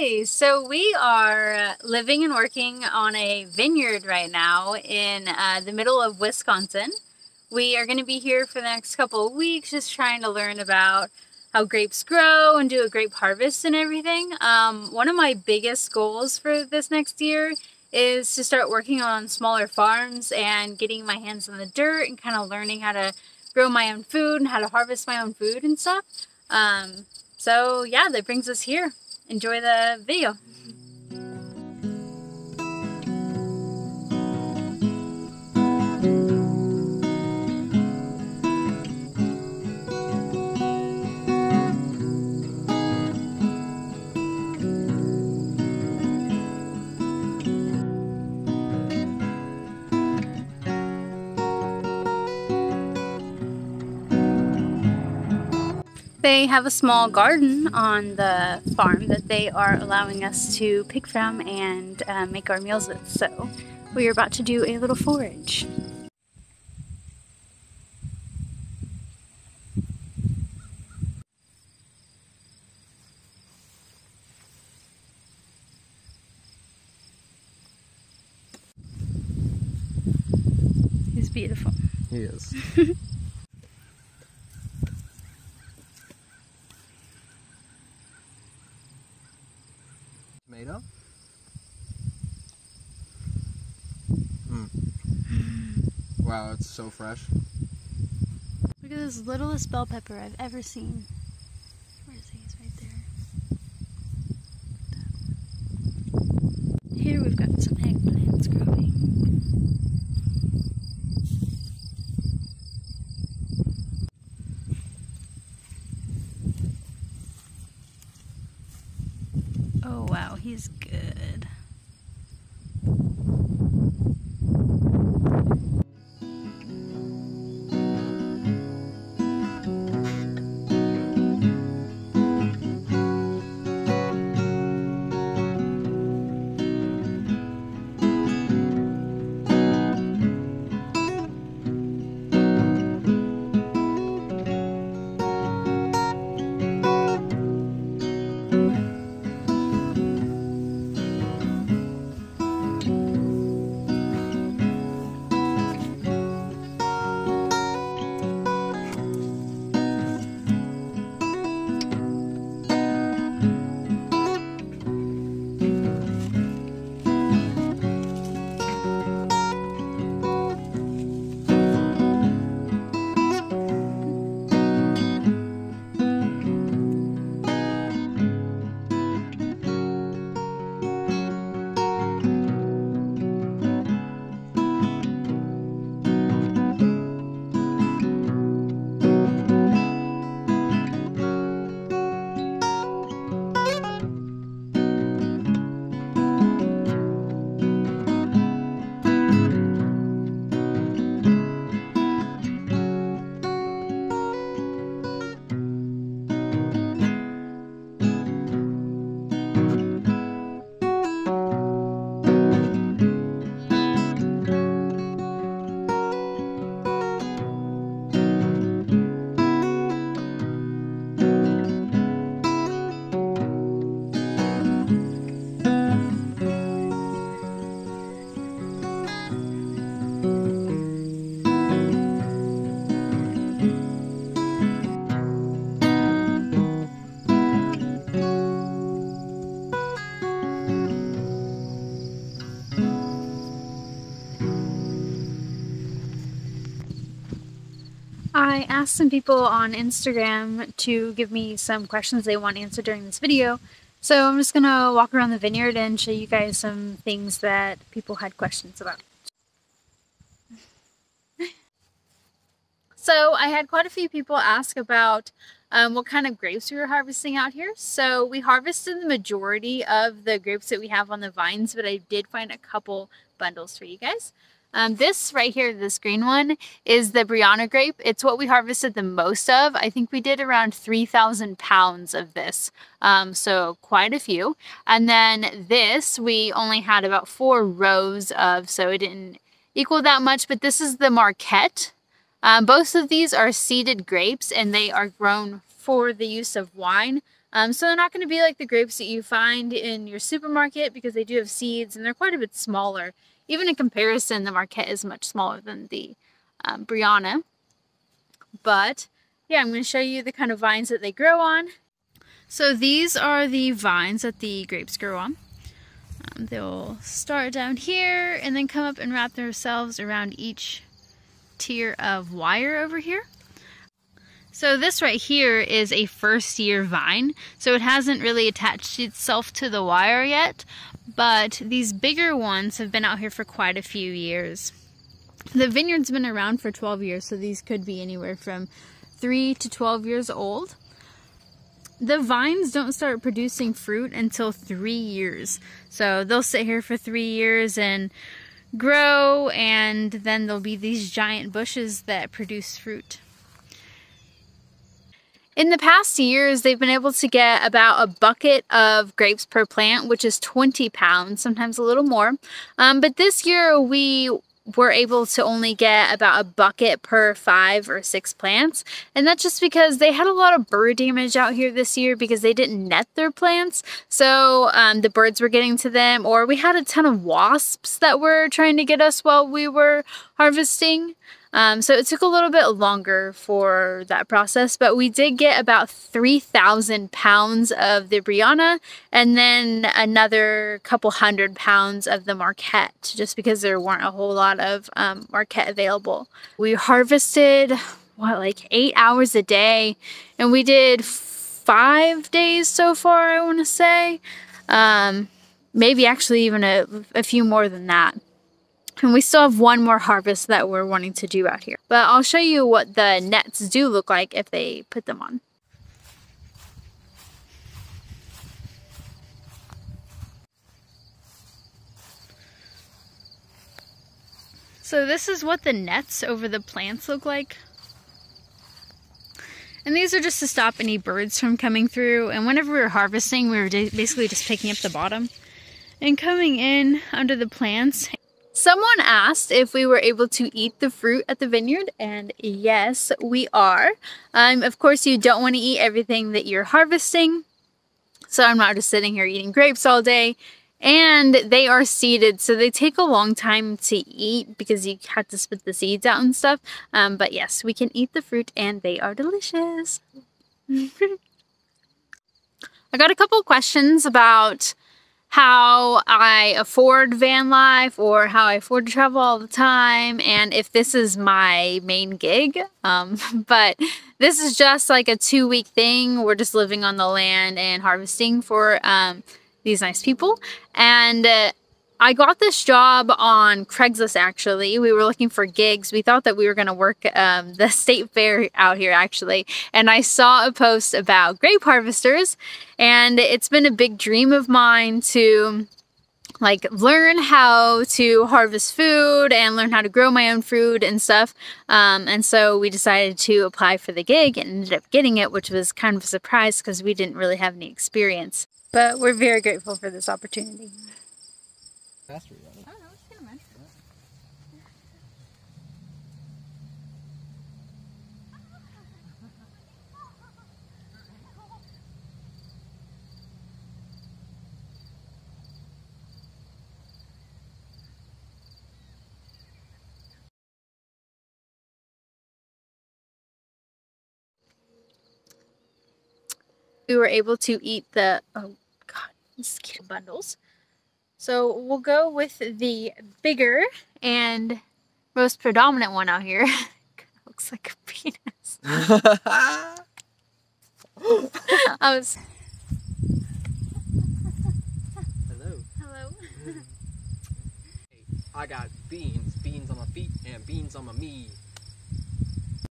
Hey, so we are living and working on a vineyard right now in the middle of Wisconsin. We are going to be here for the next couple of weeks just trying to learn about how grapes grow and do a grape harvest and everything. One of my biggest goals for this next year is to start working on smaller farms and getting my hands in the dirt and kind of learning how to grow my own food and how to harvest my own food and stuff. So yeah, that brings us here. Enjoy the video. They have a small garden on the farm that they are allowing us to pick from and make our meals with, so we are about to do a little forage. He's beautiful. He is. Tomato? Mm. Wow, it's so fresh. Look at this littlest bell pepper I've ever seen. Where is he? He's right there. Here we've got some eggplants growing. Oh wow, he's good. I asked some people on Instagram to give me some questions they want answered during this video, so I'm just gonna walk around the vineyard and show you guys some things that people had questions about. So I had quite a few people ask about what kind of grapes we were harvesting out here. So we harvested the majority of the grapes that we have on the vines, but I did find a couple bundles for you guys. This right here, this green one, is the Brianna grape. It's what we harvested the most of. I think we did around 3,000 pounds of this, so quite a few. And then this, we only had about 4 rows of, so it didn't equal that much, but this is the Marquette. Both of these are seeded grapes, and they are grown for the use of wine. So they're not going to be like the grapes that you find in your supermarket because they do have seeds and they're quite a bit smaller. Even in comparison, the Marquette is much smaller than the Brianna. But yeah, I'm going to show you the kind of vines that they grow on. So these are the vines that the grapes grow on. They'll start down here and then come up and wrap themselves around each tier of wire over here. So this right here is a first year vine, so it hasn't really attached itself to the wire yet, but these bigger ones have been out here for quite a few years. The vineyard's been around for 12 years, so these could be anywhere from 3 to 12 years old. The vines don't start producing fruit until 3 years. So they'll sit here for 3 years and grow, and then there'll be these giant bushes that produce fruit. In the past years, they've been able to get about a bucket of grapes per plant, which is 20 pounds, sometimes a little more. But this year we were able to only get about a bucket per 5 or 6 plants, and that's just because they had a lot of bird damage out here this year because they didn't net their plants, so the birds were getting to them, or we had a ton of wasps that were trying to get us while we were harvesting, so it took a little bit longer for that process. But we did get about 3,000 pounds of the Brianna and then another couple hundred pounds of the Marquette, just because there weren't a whole lot of Marquette available. We harvested, what, like 8 hours a day, and we did 5 days so far, I want to say. Maybe actually even a few more than that. And we still have one more harvest that we're wanting to do out here. But I'll show you what the nets do look like if they put them on. So this is what the nets over the plants look like. And these are just to stop any birds from coming through. And whenever we were harvesting, we were basically just picking up the bottom and coming in under the plants. Someone asked if we were able to eat the fruit at the vineyard, and yes, we are. Of course, you don't want to eat everything that you're harvesting, so I'm not just sitting here eating grapes all day. And they are seeded, so they take a long time to eat because you have to spit the seeds out and stuff. But yes, we can eat the fruit, and they are delicious. I got a couple questions about how I afford van life, or how I afford to travel all the time, and if this is my main gig. But this is just like a 2-week thing. We're just living on the land and harvesting for these nice people. And I got this job on Craigslist, actually. We were looking for gigs. We thought that we were going to work the state fair out here, actually. And I saw a post about grape harvesters, and it's been a big dream of mine to like learn how to harvest food and learn how to grow my own food and stuff. And so we decided to apply for the gig and ended up getting it, which was kind of a surprise because we didn't really have any experience. But we're very grateful for this opportunity. We were able to eat the, oh god, mosquito bundles. So we'll go with the bigger and most predominant one out here. Looks like a penis. Hello. Hello. I got beans on my feet and beans on my meat.